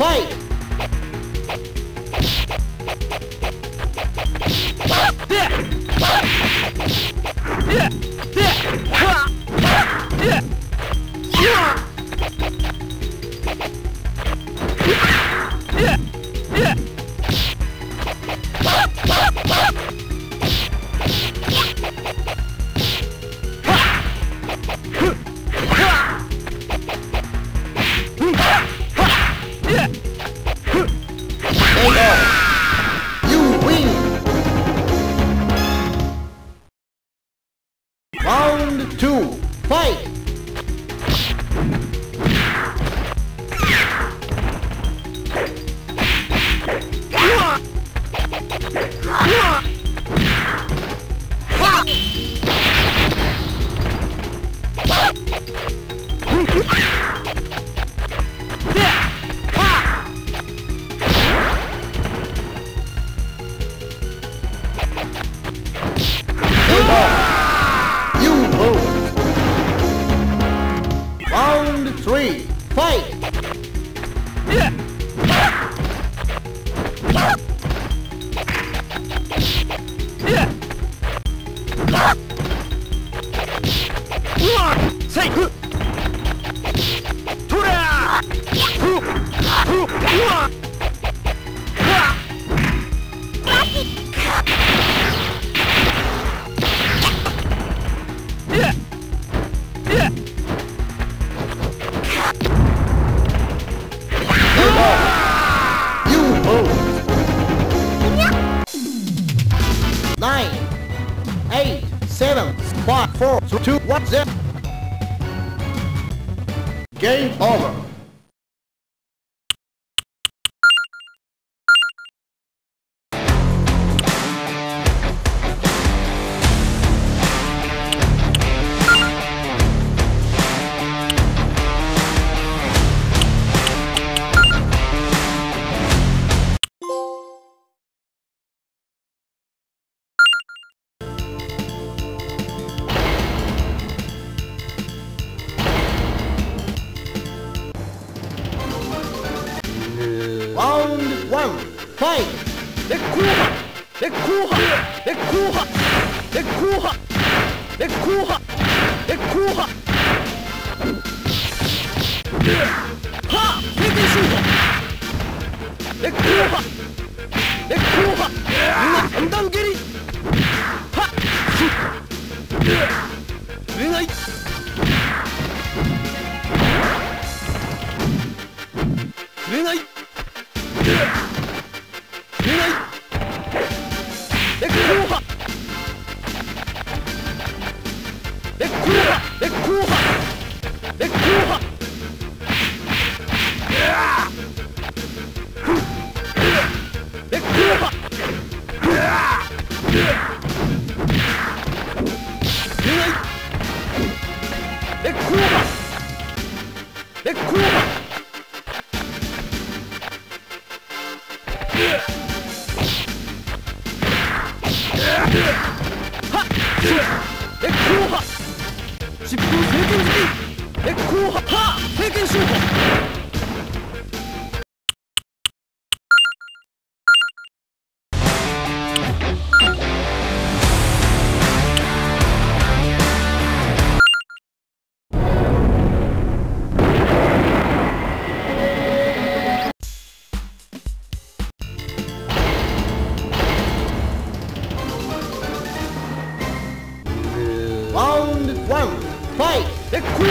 Fight! Game over. Deku!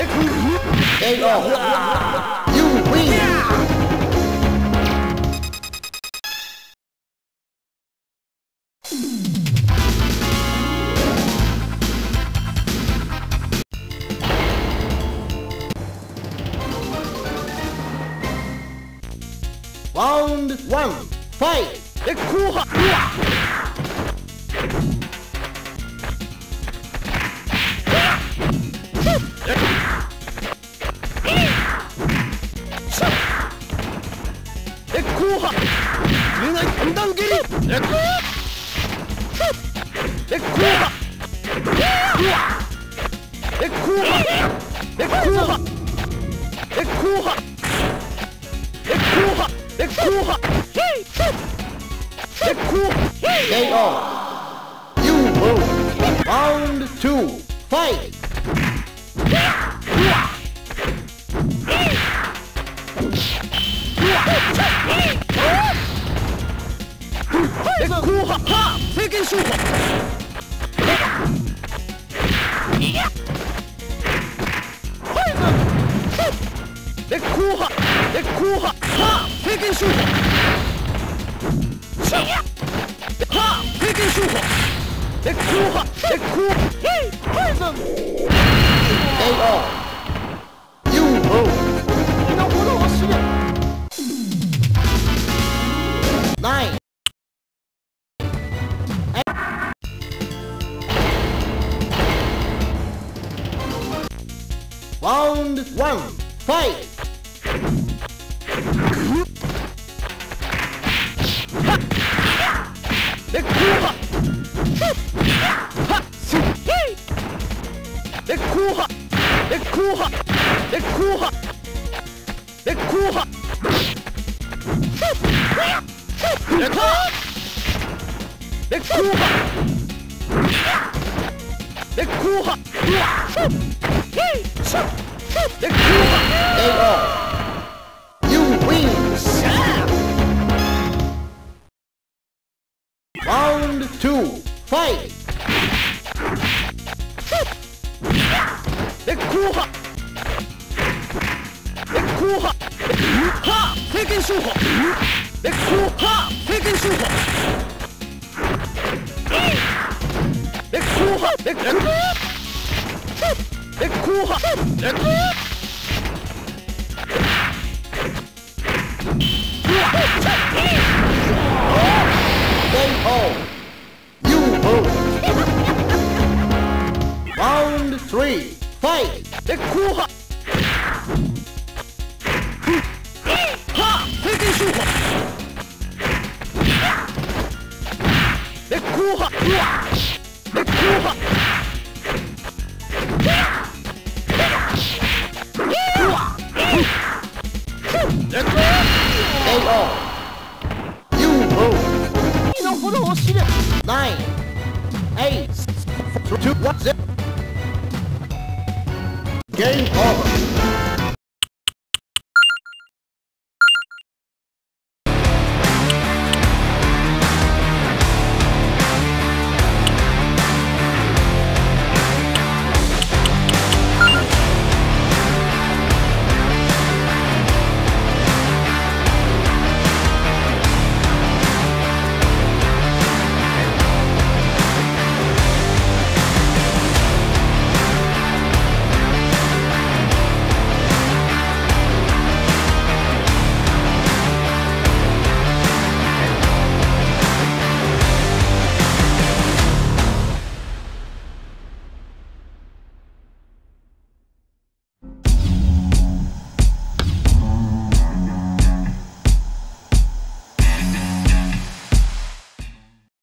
They are. You win. Round one. Fight. They are. You move. Round two. Fight. Round one, fight! You win, Sam. Round two, fight. You move. Round three, fight. Game over.